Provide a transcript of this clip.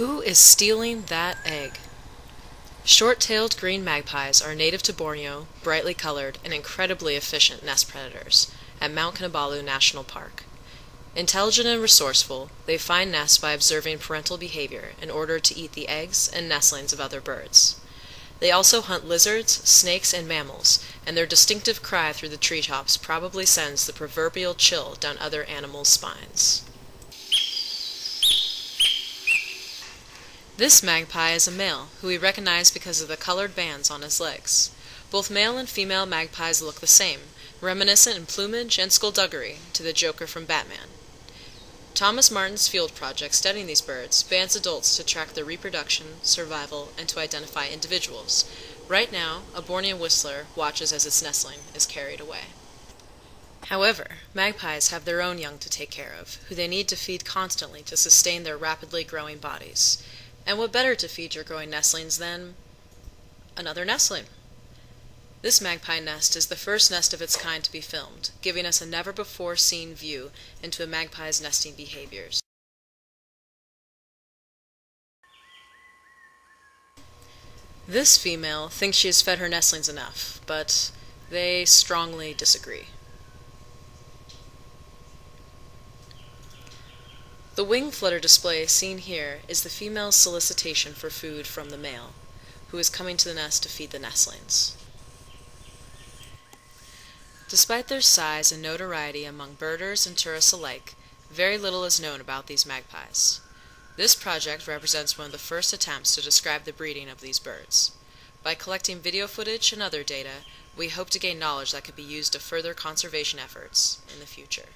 Who is stealing that egg? Short-tailed green magpies are native to Borneo, brightly colored, and incredibly efficient nest predators at Mount Kinabalu National Park. Intelligent and resourceful, they find nests by observing parental behavior in order to eat the eggs and nestlings of other birds. They also hunt lizards, snakes, and mammals, and their distinctive cry through the treetops probably sends the proverbial chill down other animals' spines. This magpie is a male, who we recognize because of the colored bands on his legs. Both male and female magpies look the same, reminiscent in plumage and skullduggery to the Joker from Batman. Thomas Martin's field project studying these birds bans adults to track their reproduction, survival, and to identify individuals. Right now, a Bornean whistler watches as its nestling is carried away. However, magpies have their own young to take care of, who they need to feed constantly to sustain their rapidly growing bodies. And what better to feed your growing nestlings than another nestling? This magpie nest is the first nest of its kind to be filmed, giving us a never-before-seen view into a magpie's nesting behaviors. This female thinks she has fed her nestlings enough, but they strongly disagree. The wing flutter display seen here is the female's solicitation for food from the male, who is coming to the nest to feed the nestlings. Despite their size and notoriety among birders and tourists alike, very little is known about these magpies. This project represents one of the first attempts to describe the breeding of these birds. By collecting video footage and other data, we hope to gain knowledge that could be used to further conservation efforts in the future.